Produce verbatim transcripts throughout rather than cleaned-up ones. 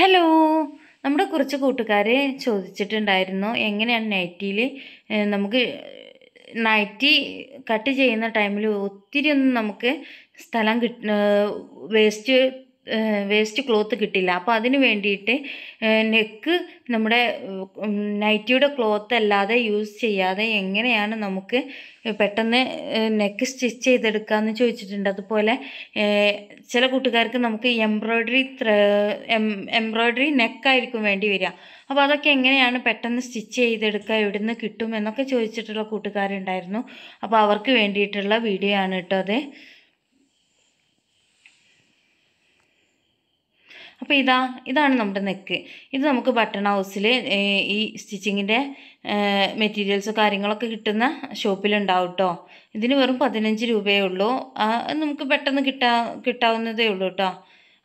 Hello, നമ്മുടെ കുറച്ച് കൂട്ടുകാരെ ചോദിച്ചിട്ടുണ്ടായിരുന്നു എങ്ങനെയാണ് നൈറ്റിയിൽ നമുക്ക് നൈറ്റി കട്ട് ചെയ്യുന്ന ടൈമിൽ ഒത്തിരി ഒന്നും നമുക്ക് സ്ഥലം കിട്ട വേസ്റ്റ് വേസ്റ്റ് ക്ലോത്ത് കിട്ടില്ല. അപ്പോൾ അതിന് വേണ്ടിയിട്ട് നെക്ക് നമ്മുടെ നൈറ്റിയുടെ ക്ലോത്ത് അല്ലാതെ യൂസ് ചെയ്യാതെ എങ്ങനെയാണ് നമുക്ക് പെട്ടെന്ന് നെക്ക് സ്റ്റിച്ച് ചെയ്തെടുക്കുക എന്ന് ചോദിച്ചിട്ടുണ്ട്. അതുപോലെ ചില കൂട്ടുകാർക്ക് നമുക്ക് എംബ്രോയ്ഡറി എംബ്രോയ്ഡറി നെക്കായിരിക്കും വേണ്ടി വരിക. അപ്പോൾ അതൊക്കെ എങ്ങനെയാണ് പെട്ടെന്ന് സ്റ്റിച്ച് ചെയ്തെടുക്കുക, എവിടുന്ന് കിട്ടും എന്നൊക്കെ ചോദിച്ചിട്ടുള്ള കൂട്ടുകാരുണ്ടായിരുന്നു. അപ്പോൾ അവർക്ക് വേണ്ടിയിട്ടുള്ള വീഡിയോ ആണ് കേട്ടോ അത്. അപ്പോൾ ഇതാ ഇതാണ് നമ്മുടെ നെക്ക്. ഇത് നമുക്ക് ബട്ടൺ ഹൗസിൽ ഈ സ്റ്റിച്ചിങ്ങിൻ്റെ മെറ്റീരിയൽസ് കാര്യങ്ങളൊക്കെ കിട്ടുന്ന ഷോപ്പിലുണ്ടാവും കേട്ടോ. ഇതിന് വെറും പതിനഞ്ച് രൂപയേ ഉള്ളൂ, നമുക്ക് പെട്ടെന്ന് കിട്ടാ കിട്ടാവുന്നതേ ഉള്ളൂ കേട്ടോ.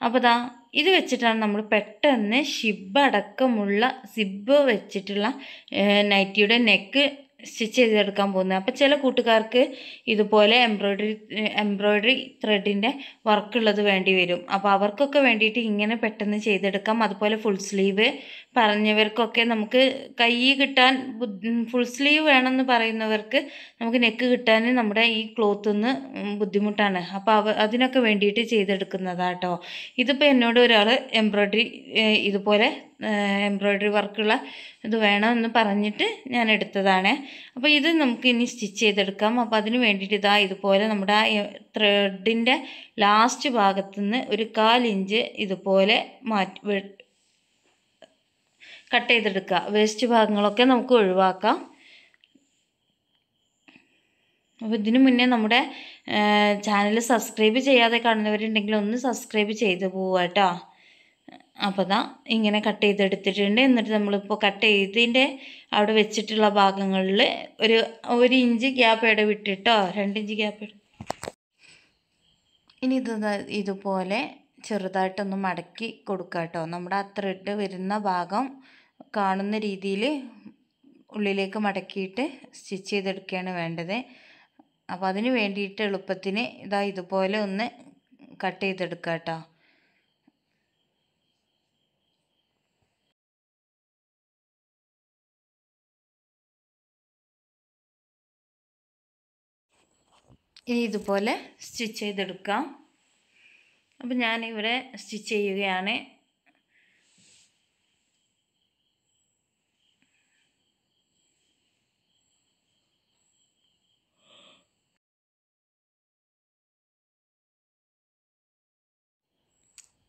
അപ്പോൾ ഇതാ ഇത് വെച്ചിട്ടാണ് നമ്മൾ പെട്ടെന്ന് ഷിബ് അടക്കമുള്ള സിബ് വെച്ചിട്ടുള്ള നൈറ്റിയുടെ നെക്ക് സ്റ്റിച്ച് ചെയ്തെടുക്കാൻ പോകുന്നത്. അപ്പോൾ ചില കൂട്ടുകാർക്ക് ഇതുപോലെ എംബ്രോയ്ഡറി എംബ്രോയ്ഡറി ത്രെഡിൻ്റെ വർക്കുള്ളത് വേണ്ടി വരും. അപ്പോൾ അവർക്കൊക്കെ വേണ്ടിയിട്ട് ഇങ്ങനെ പെട്ടെന്ന് ചെയ്തെടുക്കാം. അതുപോലെ ഫുൾ സ്ലീവ് പറഞ്ഞവർക്കൊക്കെ നമുക്ക് കൈ കിട്ടാൻ ഫുൾ സ്ലീവ് വേണമെന്ന് പറയുന്നവർക്ക് നമുക്ക് നെക്ക് കിട്ടാൻ നമ്മുടെ ഈ ക്ലോത്ത് ഒന്ന് ബുദ്ധിമുട്ടാണ്. അപ്പോൾ അവ അതിനൊക്കെ വേണ്ടിയിട്ട് ചെയ്തെടുക്കുന്നതാട്ടോ. ഇതിപ്പോൾ എന്നോട് ഒരാൾ എംബ്രോയ്ഡറി ഇതുപോലെ എംബ്രോയ്ഡറി വർക്കുള്ള ഇത് വേണമെന്ന് പറഞ്ഞിട്ട് ഞാൻ എടുത്തതാണ്. അപ്പോൾ ഇത് നമുക്ക് ഇനി സ്റ്റിച്ച് ചെയ്തെടുക്കാം. അപ്പോൾ അതിന് വേണ്ടിയിട്ട് ഇതാ ഇതുപോലെ നമ്മുടെ ത്രെഡിൻ്റെ ലാസ്റ്റ് ഭാഗത്തു നിന്ന് ഒരു കാലിഞ്ച് ഇതുപോലെ മാറ്റി കട്ട് ചെയ്തെടുക്കുക. വേസ്റ്റ് ഭാഗങ്ങളൊക്കെ നമുക്ക് ഒഴിവാക്കാം. അപ്പോൾ ഇതിനു മുന്നേ നമ്മുടെ ചാനൽ സബ്സ്ക്രൈബ് ചെയ്യാതെ കാണുന്നവരുണ്ടെങ്കിൽ ഒന്ന് സബ്സ്ക്രൈബ് ചെയ്ത് പോവുക കേട്ടോ. അപ്പോൾ ദാ ഇങ്ങനെ കട്ട് ചെയ്തെടുത്തിട്ടുണ്ട്. എന്നിട്ട് നമ്മളിപ്പോൾ കട്ട് ചെയ്തതിൻ്റെ അവിടെ വെച്ചിട്ടുള്ള ഭാഗങ്ങളിൽ ഒരു ഒരു ഇഞ്ച് ഗ്യാപ്പ് ഇടവിട്ടിട്ടോ രണ്ടിഞ്ച് ഗ്യാപ്പ് ഇട ഇനി ഇത് ഇതുപോലെ ചെറുതായിട്ടൊന്ന് മടക്കി കൊടുക്കുക കേട്ടോ. നമ്മുടെ ആ ത്രെഡ് വരുന്ന ഭാഗം കാണുന്ന രീതിയിൽ ഉള്ളിലേക്ക് മടക്കിയിട്ട് സ്റ്റിച്ച് ചെയ്തെടുക്കുകയാണ് വേണ്ടത്. അപ്പോൾ അതിന് വേണ്ടിയിട്ട് എളുപ്പത്തിന് ഇതാ ഇതുപോലെ ഒന്ന് കട്ട് ചെയ്തെടുക്കുക കേട്ടോ. ഇനി ഇതുപോലെ സ്റ്റിച്ച് ചെയ്തെടുക്കാം. അപ്പം ഞാനിവിടെ സ്റ്റിച്ച് ചെയ്യുകയാണ്.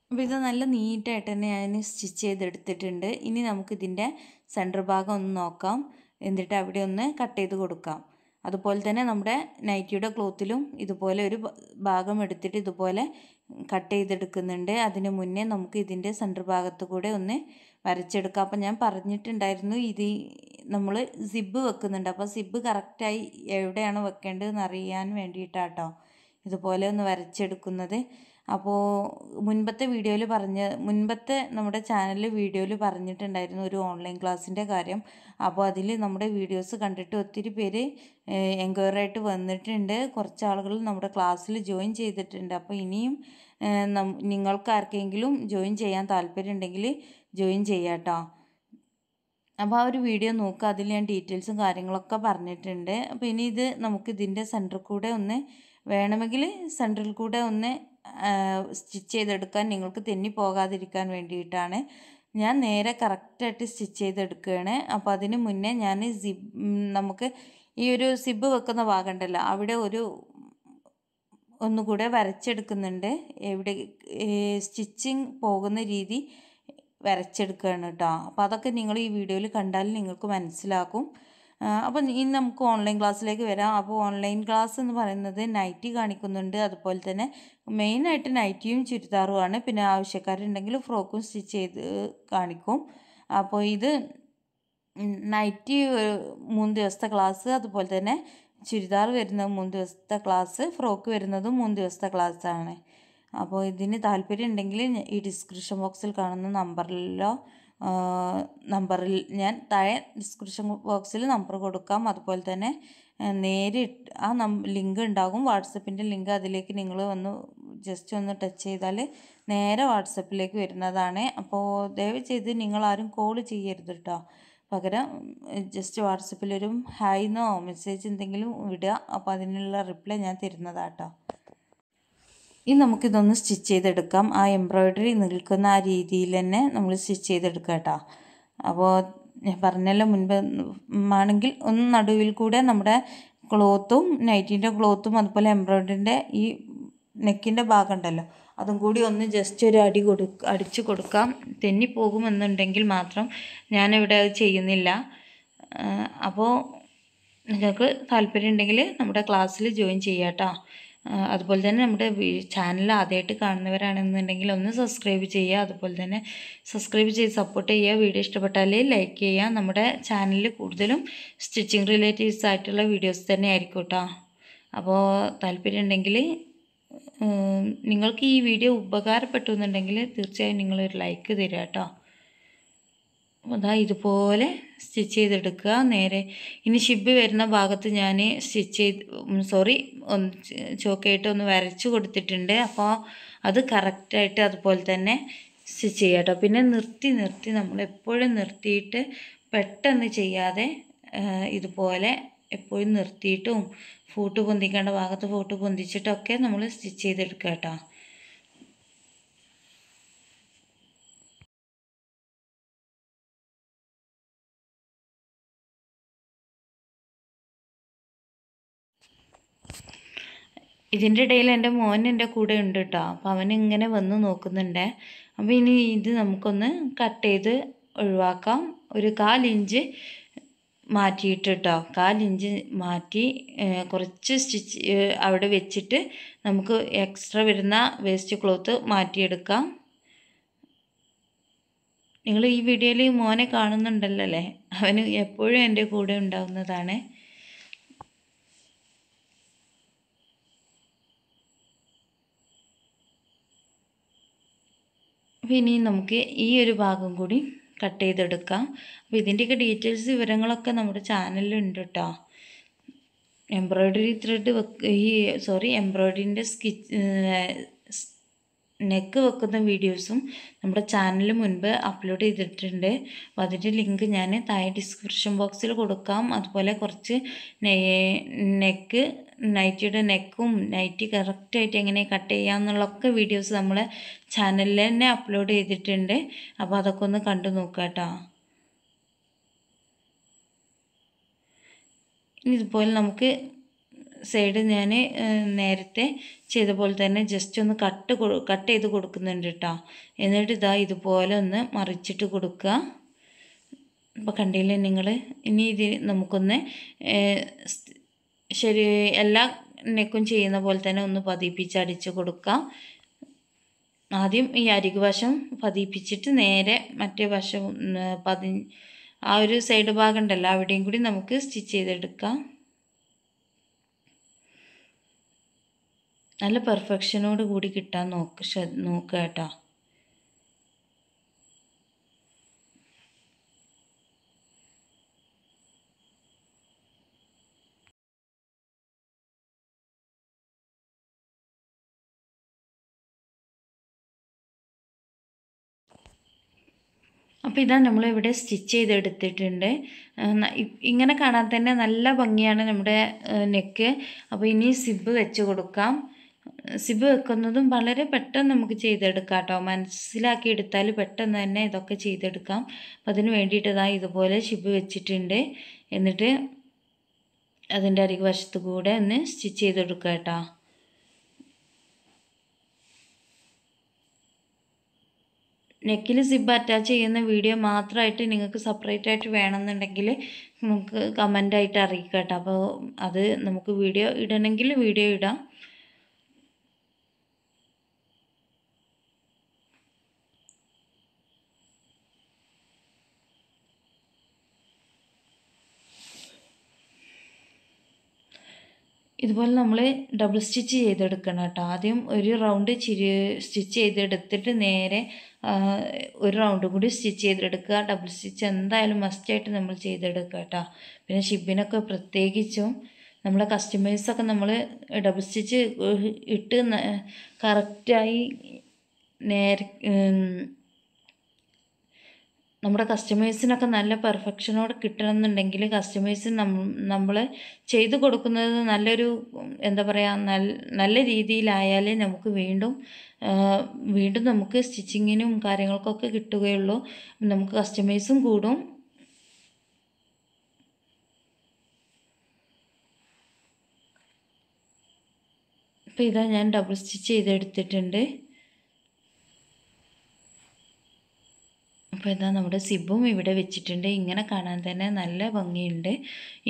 അപ്പോൾ ഇത് നല്ല നീറ്റായിട്ട് തന്നെ ഞാൻ സ്റ്റിച്ച് ചെയ്തെടുത്തിട്ടുണ്ട്. ഇനി നമുക്കിതിൻ്റെ സെൻറ്റർ ഭാഗം ഒന്ന് നോക്കാം. എന്നിട്ട് അവിടെ ഒന്ന് കട്ട് ചെയ്ത് കൊടുക്കാം. അതുപോലെ തന്നെ നമ്മുടെ നൈറ്റിയുടെ ക്ലോത്തിലും ഇതുപോലെ ഒരു ഭാഗം എടുത്തിട്ട് ഇതുപോലെ കട്ട് ചെയ്തെടുക്കുന്നുണ്ട്. അതിന് മുന്നേ നമുക്ക് ഇതിൻ്റെ സെൻറ്റർ ഭാഗത്ത് കൂടെ ഒന്ന് വരച്ചെടുക്കാം. അപ്പം ഞാൻ പറഞ്ഞിട്ടുണ്ടായിരുന്നു ഇത് നമ്മൾ സിബ് വെക്കുന്നുണ്ട്. അപ്പോൾ സിബ് കറക്റ്റായി എവിടെയാണ് വെക്കേണ്ടതെന്ന് അറിയാൻ വേണ്ടിയിട്ടാട്ടോ ഇതുപോലെ ഒന്ന് വരച്ചെടുക്കുന്നത്. അപ്പോൾ മുൻപത്തെ വീഡിയോയിൽ പറഞ്ഞ മുൻപത്തെ നമ്മുടെ ചാനലിൽ വീഡിയോയിൽ പറഞ്ഞിട്ടുണ്ടായിരുന്നു ഒരു ഓൺലൈൻ ക്ലാസ്സിൻ്റെ കാര്യം. അപ്പോൾ അതിൽ നമ്മുടെ വീഡിയോസ് കണ്ടിട്ട് ഒത്തിരി പേര് എൻക്വയറി ആയിട്ട് വന്നിട്ടുണ്ട്. കുറച്ച് ആളുകൾ നമ്മുടെ ക്ലാസ്സിൽ ജോയിൻ ചെയ്തിട്ടുണ്ട്. അപ്പോൾ ഇനിയും നിങ്ങൾക്ക് ആർക്കെങ്കിലും ജോയിൻ ചെയ്യാൻ താല്പര്യം ഉണ്ടെങ്കിൽ ജോയിൻ ചെയ്യാം കേട്ടോ. അപ്പോൾ ആ ഒരു വീഡിയോ നോക്കുക, അതിൽ ഞാൻ ഡീറ്റെയിൽസും കാര്യങ്ങളൊക്കെ പറഞ്ഞിട്ടുണ്ട്. അപ്പോൾ ഇനി ഇത് നമുക്ക് ഇതിൻ്റെ സെൻറ്ററിൽ കൂടെ ഒന്ന് വേണമെങ്കിൽ സെൻറ്ററിൽ കൂടെ ഒന്ന് സ്റ്റിച്ച് ചെയ്തെടുക്കാൻ നിങ്ങൾക്ക് തെന്നി പോകാതിരിക്കാൻ വേണ്ടിയിട്ടാണ് ഞാൻ നേരെ കറക്റ്റായിട്ട് സ്റ്റിച്ച് ചെയ്തെടുക്കുകയാണ്. അപ്പോൾ അതിന് മുന്നേ ഞാൻ സിബ് നമുക്ക് ഈ ഒരു സിബ് വെക്കുന്ന ഭാഗം ഉണ്ടല്ലോ അവിടെ ഒരു ഒന്നുകൂടെ വരച്ചെടുക്കുന്നുണ്ട്. എവിടെ സ്റ്റിച്ചിങ് പോകുന്ന രീതി വരച്ചെടുക്കുകയാണ് കേട്ടോ. അപ്പോൾ അതൊക്കെ നിങ്ങൾ ഈ വീഡിയോയിൽ കണ്ടാൽ നിങ്ങൾക്ക് മനസ്സിലാക്കും. അപ്പോൾ ഇനി നമുക്ക് ഓൺലൈൻ ക്ലാസ്സിലേക്ക് വരാം. അപ്പോൾ ഓൺലൈൻ ക്ലാസ് എന്ന് പറയുന്നത് നൈറ്റി കാണിക്കുന്നുണ്ട്. അതുപോലെ തന്നെ മെയിനായിട്ട് നൈറ്റിയും ചുരിദാറുമാണ്. പിന്നെ ആവശ്യക്കാരുണ്ടെങ്കിൽ ഫ്രോക്കും സ്റ്റിച്ച് ചെയ്ത് കാണിക്കും. അപ്പോൾ ഇത് നൈറ്റി മൂന്ന് ദിവസത്തെ ക്ലാസ്, അതുപോലെ തന്നെ ചുരിദാർ വരുന്നത് മൂന്ന് ദിവസത്തെ ക്ലാസ്, ഫ്രോക്ക് വരുന്നതും മൂന്ന് ദിവസത്തെ ക്ലാസ്സാണ്. അപ്പോൾ ഇതിന് താല്പര്യം ഉണ്ടെങ്കിൽ ഈ ഡിസ്ക്രിപ്ഷൻ ബോക്സിൽ കാണുന്ന നമ്പറിലോ നമ്പറിൽ ഞാൻ താഴെ ഡിസ്ക്രിപ്ഷൻ ബോക്സിൽ നമ്പർ കൊടുക്കാം. അതുപോലെ തന്നെ നേരിട്ട് ആ നം ലിങ്ക് ഉണ്ടാകും, വാട്സപ്പിൻ്റെ ലിങ്ക്. അതിലേക്ക് നിങ്ങൾ വന്ന് just on the touchy dale, Nera WhatsApp lake with Nadane, Apo David Ningalar cold cheer the ta. Pagada just WhatsApp high no message in the Vida, Apadinilla reply Natirna data. In the Mukidon stitch that come, I embroidery in the Likana di lene, number stitch that cata. About Parnella Munban Manangil, Unaduvil Kuda, Namda. Clothum, nightinda clothum, and pole embroidered e neck in the barkandella. Adam goody on the gesture adigo adichicoducum, tenni pogum and then tangle matram, Nanavida cheyanilla. Apo Thalperin dangle, number classly join cheata. Adbolden number channel, athetic carnival and then dangle on the subscribe chea, the poldene, subscribe che support a videos to batale, like a number channel kuddelum, stitching related title videos than ericota. About Thalperin dangle Ningle key video bagar, but on the dangle, the chain like the rata. This pole stitch ചെയ്തെടുക്കുക നേരെ ഇനി ഷിബ് വരുന്ന ഭാഗത്ത് ഞാൻ stitch sorry ചോക്കേറ്റ് ഒന്ന് വരച്ചു കൊടുത്തിട്ടുണ്ട് അപ്പോൾ അത് കറക്റ്റ് ആയിട്ട് അതുപോലെ തന്നെ സ്റ്റിച്ച് ചെയ്യാട്ടോ പിന്നെ നിർത്തി നിർത്തി നമ്മൾ എപ്പോഴും നിർത്തിയിട്ട് പെട്ടെന്ന് ചെയ്യാതെ ഇതുപോലെ എപ്പോഴും നിർത്തിയിട്ടും ഫോട്ടോ പൊന്തിക്കേണ്ട ഭാഗത്ത് ഫോട്ടോ പൊന്തിച്ചിട്ടൊക്കെ നമ്മൾ സ്റ്റിച്ച് ചെയ്തെടുക്കാട്ടോ ഇതിന്റെ ഇടയിൽ എൻ്റെ മോൻ എൻ്റെ കൂടെ ഉണ്ട് ട്ടോ അപ്പോൾ അവൻ ഇങ്ങനെ വന്ന് നോക്കുന്നുണ്ട് അപ്പോൾ ഇനി ഇത് നമുക്കൊന്ന് കട്ട് ചെയ്ത് ഒഴിവാക്കാം ഒരു കാൽ ഇഞ്ച് മാറ്റിയിട്ട് ട്ടോ കാൽ ഇഞ്ച് മാറ്റി കുറച്ച് സ്റ്റിച്ച് അവിടെ വെച്ചിട്ട് നമുക്ക് എക്സ്ട്രാ വരുന്ന വേസ്റ്റ് ക്ലോത്ത് മാറ്റി എടുക്കാം നിങ്ങൾ ഈ വീഡിയോയിൽ മോനെ കാണുന്നുണ്ടല്ലോ അല്ലേ അവൻ എപ്പോഴും എൻ്റെ കൂടെ ഉണ്ടാവുന്നതാണ് We need to cut this cut. We need to cut this. We need to cut channel. We need to embroidery thread. Sorry, embroidery neck. Videos. We channel. Upload the link in the description box. We will cut neck. Nighted and neckum, nighty corrected and a catayan lock videos somewhere channel and upload the tende about the con the cantonocata. This boil numke said in any nerete, che the boltane just on the cut to cut the goducundreta. And it died the boil on the marichita goduca. Bacandilla ningle, in either namukone. ശരി എല്ലാ നെക്കും ചെയ്യുന്ന പോലെ തന്നെ ഒന്ന് പതിപ്പിച്ച് അടിച്ചു കൊടുക്കാം ആദ്യം ഈ അരിക് വശം പതിപ്പിച്ചിട്ട് നേരെ മറ്റേ വശം പതി ആ ഒരു സൈഡ് ഭാഗം ഉണ്ടല്ലോ അവിടെയും കൂടി നമുക്ക് സ്റ്റിച്ച് ചെയ്തെടുക്കാം നല്ല പെർഫെക്ഷനോട് കൂടി കിട്ടാൻ നോക്ക് നോക്കുക ട്ടോ അപ്പോൾ ഇതാ നമ്മൾ ഇവിടെ സ്റ്റിച്ച് ചെയ്ത് എടുത്തിട്ടുണ്ട് ഇങ്ങനെ കാണാൻ തന്നെ നല്ല ഭംഗിയാണ് നമ്മുടെ നെക്ക് അപ്പോൾ ഇനി സിബ് വെച്ച് കൊടുക്കാം സിബ് വെക്കുന്നതും വളരെ പെട്ടെന്ന് നമുക്ക് ചെയ്തെടുക്കാം ട്ടോ മനസ്സിലാക്കി എടുത്താൽ പെട്ടെന്ന് തന്നെ ഇതൊക്കെ ചെയ്തെടുക്കാം അപ്പോൾ അതിനു വേണ്ടിയിട്ട് ദാ ഇതുപോലെ സിബ് വെച്ചിട്ടുണ്ട് എന്നിട്ട് അതിന്റെ അരികുവശത്ത് കൂടെ ഒന്ന് സ്റ്റിച്ച് ചെയ്തെടുക്കാം ട്ടോ നെക്കിൽ സിബ് അറ്റാച്ച് ചെയ്യുന്ന വീഡിയോ മാത്രമായിട്ട് നിങ്ങൾക്ക് സെപ്പറേറ്റ് ആയിട്ട് വേണമെന്നുണ്ടെങ്കിൽ നമുക്ക് കമന്റ് ആയിട്ട് അറിയിക്കുക ട്ടോ അപ്പോൾ അത് നമുക്ക് വീഡിയോ ഇടണമെങ്കിൽ വീഡിയോ ഇടാം ഇതുപോലെ നമ്മൾ ഡബിൾ സ്റ്റിച്ച് ചെയ്തെടുക്കണം ട്ടോ ആദ്യം ഒരു റൗണ്ട് സ്റ്റിച്ച് ചെയ്തെടുത്തിട്ട് നേരെ ഒരു റൗണ്ട് കൂടി സ്റ്റിച്ച് ചെയ്തെടുക്കുക ഡബിൾ സ്റ്റിച്ച് എന്തായാലും മസ്റ്റ് ആയിട്ട് നമ്മൾ ചെയ്തെടുക്കുക ട്ടോ പിന്നെ ഷിബിനൊക്കെ പ്രത്യേകിച്ചും നമ്മുടെ കസ്റ്റമേഴ്സ് ഒക്കെ നമ്മൾ ഡബിൾ സ്റ്റിച്ച് ഇട്ട് കറക്റ്റായി നേരെ നമ്മുടെ കസ്റ്റമേഴ്സിനൊക്കെ നല്ല പെർഫെക്ഷനോട് കിട്ടണമെന്നുണ്ടെങ്കിൽ കസ്റ്റമേഴ്സിന് നമ്മൾ ചെയ്തു കൊടുക്കുന്നത് നല്ലൊരു എന്താ പറയാ നല്ല രീതിയിലായാലേ നമുക്ക് വീണ്ടും വീണ്ടും നമുക്ക് സ്റ്റിച്ചിങ്ങിനും കാര്യങ്ങൾക്കൊക്കെ കിട്ടുകയുള്ളൂ. നമുക്ക് കസ്റ്റമേഴ്സും കൂടും. അപ്പോൾ ഇതാ ഞാൻ ഡബിൾ സ്റ്റിച്ച് ചെയ്തെടുത്തിട്ടുണ്ട്. അപ്പോൾ ഇതാ നമ്മുടെ സിബും ഇവിടെ വെച്ചിട്ടുണ്ട്. ഇങ്ങനെ കാണാൻ തന്നെ നല്ല ഭംഗിയുണ്ട്.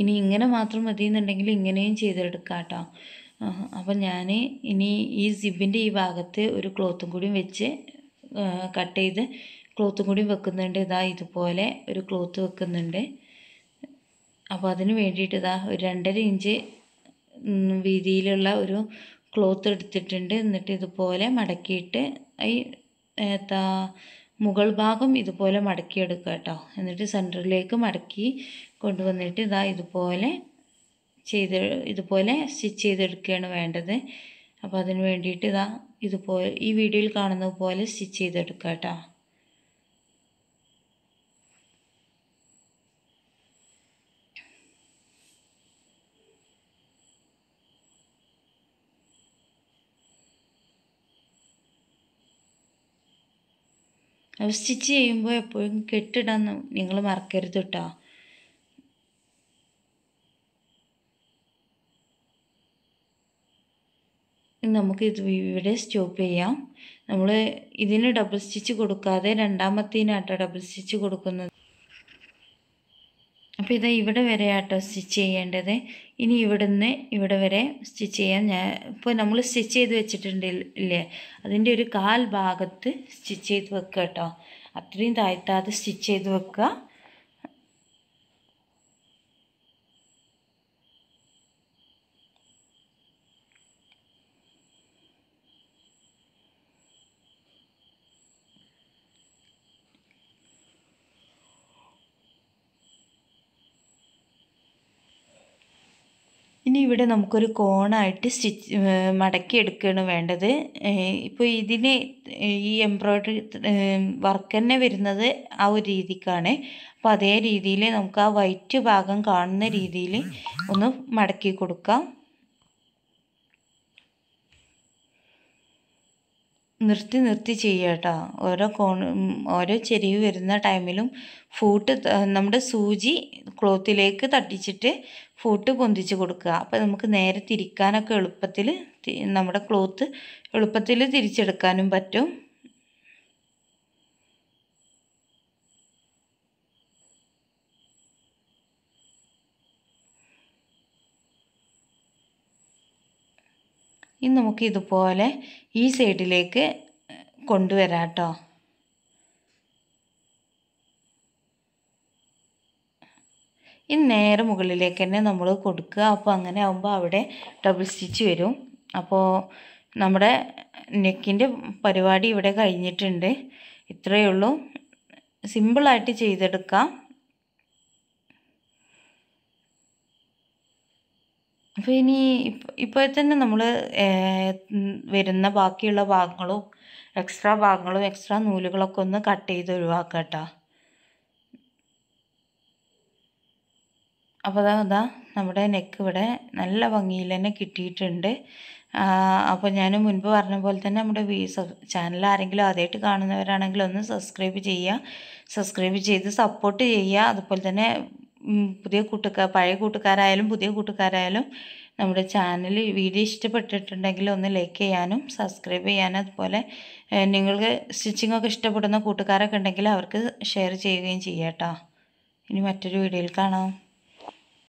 ഇനി ഇങ്ങനെ മാത്രം മതി എന്നുണ്ടെങ്കിൽ ഇങ്ങനെയും ചെയ്തെടുക്കാം കേട്ടോ. അപ്പം ഞാൻ ഇനി ഈ സിബിൻ്റെ ഈ ഭാഗത്ത് ഒരു ക്ലോത്തും കൂടി വെച്ച് കട്ട് ചെയ്ത് ക്ലോത്തും കൂടി വെക്കുന്നുണ്ട്. ഇതാ ഇതുപോലെ ഒരു ക്ലോത്ത് വെക്കുന്നുണ്ട്. അപ്പോൾ അതിന് വേണ്ടിയിട്ട് ഇതാ ഒരു രണ്ടര ഇഞ്ച് വീതിയിലുള്ള ഒരു ക്ലോത്ത് എടുത്തിട്ടുണ്ട്. എന്നിട്ട് ഇതുപോലെ മടക്കിയിട്ട് ഈ എന്താ മുകൾ ഭാഗം ഇതുപോലെ മടക്കിയെടുക്കുക കേട്ടോ. എന്നിട്ട് സെൻറ്ററിലേക്ക് മടക്കി കൊണ്ടുവന്നിട്ട് ഇതാ ഇതുപോലെ ചെയ്ത് ഇതുപോലെ സ്റ്റിച്ച് ചെയ്തെടുക്കുകയാണ് വേണ്ടത്. അപ്പോൾ അതിന് വേണ്ടിയിട്ട് ഇതാ ഇതുപോലെ ഈ വീഡിയോയിൽ കാണുന്ന പോലെ സ്റ്റിച്ച് ചെയ്തെടുക്കുക കേട്ടോ. അപ്പോൾ സ്റ്റിച്ച് ചെയ്യുമ്പോൾ എപ്പോഴും കെട്ടിടാൻ നിങ്ങൾ മറക്കരുത് കേട്ടോ. നമുക്ക് ഇത് ഇവിടെ സ്റ്റോപ്പ് ചെയ്യാം. നമ്മൾ ഇതിന് ഡബിൾ സ്റ്റിച്ച് കൊടുക്കാതെ രണ്ടാമത്തേനാട്ടോ ഡബിൾ സ്റ്റിച്ച് കൊടുക്കുന്നത്. അപ്പോൾ ഇതാ ഇവിടെ വരെ ആട്ടോ സ്റ്റിച്ച് ചെയ്യേണ്ടത്. ഇനി ഇവിടുന്ന് ഇവിടെ വരെ സ്റ്റിച്ച് ചെയ്യാൻ ഞാൻ ഇപ്പോൾ നമ്മൾ സ്റ്റിച്ച് ചെയ്ത് വെച്ചിട്ടുണ്ട് ഇല്ലേ, അതിൻ്റെ ഒരു കാൽ ഭാഗത്ത് സ്റ്റിച്ച് ചെയ്ത് വെക്കുക കേട്ടോ. അത്രയും താഴ്ത്താതെ സ്റ്റിച്ച് ചെയ്ത് വെക്കുക. ഇനി ഇവിടെ നമുക്കൊരു കോണായിട്ട് സ്റ്റിച്ച് മടക്കി എടുക്കുകയാണ് വേണ്ടത്. ഇപ്പോൾ ഇതിന് ഈ എംബ്രോയ്ഡറി വർക്ക് തന്നെ വരുന്നത് ആ ഒരു രീതിക്കാണ്. അപ്പോൾ അതേ രീതിയിൽ നമുക്ക് ആ വൈറ്റ് ഭാഗം കാണുന്ന രീതിയിൽ ഒന്ന് മടക്കി കൊടുക്കാം. നിർത്തി നിർത്തി ചെയ്യുക കേട്ടോ. ഓരോ കോൺ ഓരോ ചെരിവ് വരുന്ന ടൈമിലും ഫൂട്ട് നമ്മുടെ സൂചി ക്ലോത്തിലേക്ക് തട്ടിച്ചിട്ട് ഫൂട്ട് പൊന്തിച്ച് കൊടുക്കുക. അപ്പോൾ നമുക്ക് നേരെ തിരിക്കാനൊക്കെ എളുപ്പത്തിൽ നമ്മുടെ ക്ലോത്ത് എളുപ്പത്തിൽ തിരിച്ചെടുക്കാനും പറ്റും. ഇനി നമുക്ക് ഇതുപോലെ ഈ സൈഡിലേക്ക് കൊണ്ടുവരാം കേട്ടോ. ഇനി നേരെ മുകളിലേക്ക് തന്നെ നമ്മൾ കൊടുക്കുക. അപ്പോൾ അങ്ങനെ ആകുമ്പോൾ അവിടെ ഡബിൾ സ്റ്റിച്ച് വരും. അപ്പോൾ നമ്മുടെ നെക്കിൻ്റെ പരിപാടി ഇവിടെ കഴിഞ്ഞിട്ടുണ്ട്. ഇത്രയേ ഉള്ളൂ. സിമ്പിളായിട്ട് ചെയ്തെടുക്കാം. അപ്പോൾ ഇനി ഇപ്പോൾ തന്നെ നമ്മൾ വരുന്ന ബാക്കിയുള്ള ഭാഗങ്ങളും എക്സ്ട്രാ ഭാഗങ്ങളും എക്സ്ട്രാ നൂലുകളൊക്കെ ഒന്ന് കട്ട് ചെയ്ത് ഒഴിവാക്കുക കേട്ടോ. അപ്പോൾ അതാ അതാ നമ്മുടെ നെക്ക് ഇവിടെ നല്ല ഭംഗിയിൽ തന്നെ കിട്ടിയിട്ടുണ്ട്. അപ്പോൾ ഞാൻ മുൻപ് പറഞ്ഞ പോലെ തന്നെ നമ്മുടെ ചാനൽ ആരെങ്കിലും ആദ്യമായിട്ട് കാണുന്നവരാണെങ്കിൽ ഒന്ന് സബ്സ്ക്രൈബ് ചെയ്യുക. സബ്സ്ക്രൈബ് ചെയ്ത് സപ്പോർട്ട് ചെയ്യുക. അതുപോലെ തന്നെ പുതിയ കൂട്ടുകാർ പഴയ കൂട്ടുകാരായാലും പുതിയ കൂട്ടുകാരായാലും നമ്മുടെ ചാനൽ വീഡിയോ ഇഷ്ടപ്പെട്ടിട്ടുണ്ടെങ്കിൽ ഒന്ന് ലൈക്ക് ചെയ്യാനും സബ്സ്ക്രൈബ് ചെയ്യാനും അതുപോലെ നിങ്ങൾക്ക് സ്റ്റിച്ചിങ്ങൊക്കെ ഇഷ്ടപ്പെടുന്ന കൂട്ടുകാരൊക്കെ ഉണ്ടെങ്കിൽ അവർക്ക് ഷെയർ ചെയ്യുകയും ചെയ്യാം കേട്ടോ. ഇനി മറ്റൊരു വീഡിയോയിൽ കാണാം.